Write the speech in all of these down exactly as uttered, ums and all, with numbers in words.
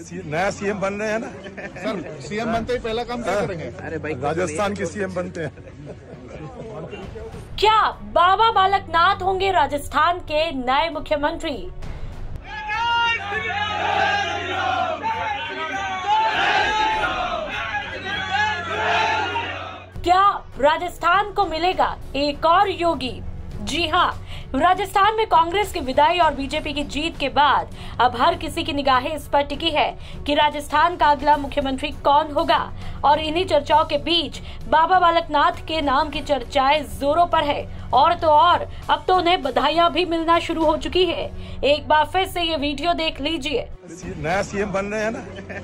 नया सीएम बन रहे हैं ना सर। सीएम बनते ही पहला काम क्या करेंगे? अरे भाई राजस्थान के सीएम बनते हैं। क्या बाबा बालकनाथ होंगे राजस्थान के नए मुख्यमंत्री? क्या राजस्थान को मिलेगा एक और योगी? जी हाँ, राजस्थान में कांग्रेस की विदाई और बीजेपी की जीत के बाद अब हर किसी की निगाहें इस पर टिकी है कि राजस्थान का अगला मुख्यमंत्री कौन होगा। और इन्हीं चर्चाओं के बीच बाबा बालकनाथ के नाम की चर्चाएं जोरों पर है। और तो और अब तो उन्हें बधाइयां भी मिलना शुरू हो चुकी है। एक बार फिर से ये वीडियो देख लीजिए। नया सीएम बन रहे हैं ना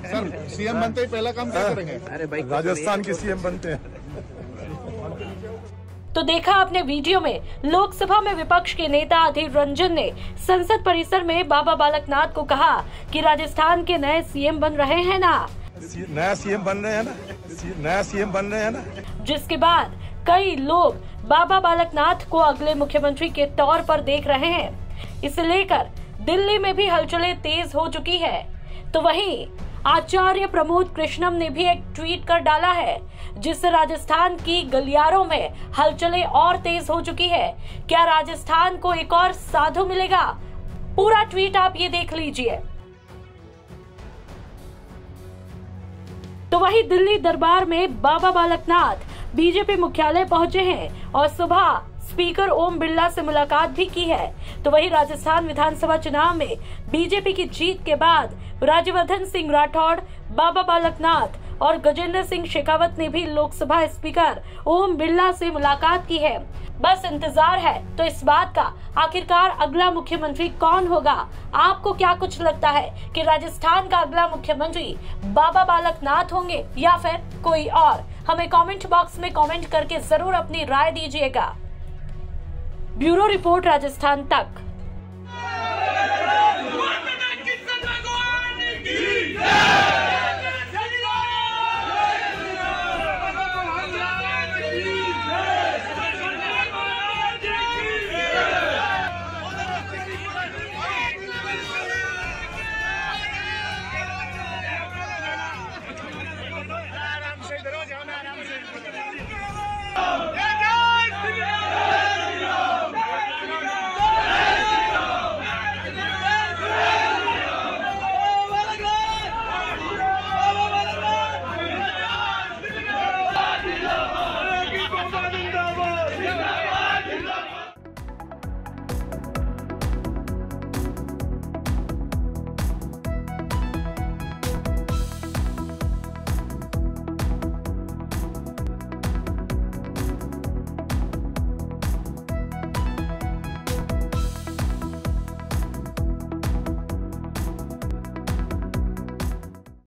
सर। सीएम बनते ही पहला काम क्या करेंगे? अरे भाई राजस्थान के सीएम बनते हैं। तो देखा आपने वीडियो में, लोकसभा में विपक्ष के नेता अधीर रंजन ने संसद परिसर में बाबा बालकनाथ को कहा कि राजस्थान के नए सीएम बन रहे हैं ना। नया सीएम बन रहे हैं ना। नया सीएम बन रहे हैं ना। जिसके बाद कई लोग बाबा बालकनाथ को अगले मुख्यमंत्री के तौर पर देख रहे हैं। इसे लेकर दिल्ली में भी हलचलें तेज हो चुकी है। तो वहीं आचार्य प्रमोद कृष्णम ने भी एक ट्वीट कर डाला है, जिससे राजस्थान की गलियारों में हलचलें और तेज हो चुकी है। क्या राजस्थान को एक और साधु मिलेगा? पूरा ट्वीट आप ये देख लीजिए। तो वहीं दिल्ली दरबार में बाबा बालकनाथ बीजेपी मुख्यालय पहुंचे हैं और सुबह स्पीकर ओम बिरला से मुलाकात भी की है। तो वहीं राजस्थान विधानसभा चुनाव में बीजेपी की जीत के बाद राज्यवर्धन सिंह राठौड़, बाबा बालकनाथ और गजेंद्र सिंह शेखावत ने भी लोकसभा स्पीकर ओम बिरला से मुलाकात की है। बस इंतजार है तो इस बात का, आखिरकार अगला मुख्यमंत्री कौन होगा? आपको क्या कुछ लगता है कि राजस्थान का अगला मुख्यमंत्री बाबा बालकनाथ होंगे या फिर कोई और? हमें कमेंट बॉक्स में कमेंट करके जरूर अपनी राय दीजिएगा। ब्यूरो रिपोर्ट राजस्थान तक।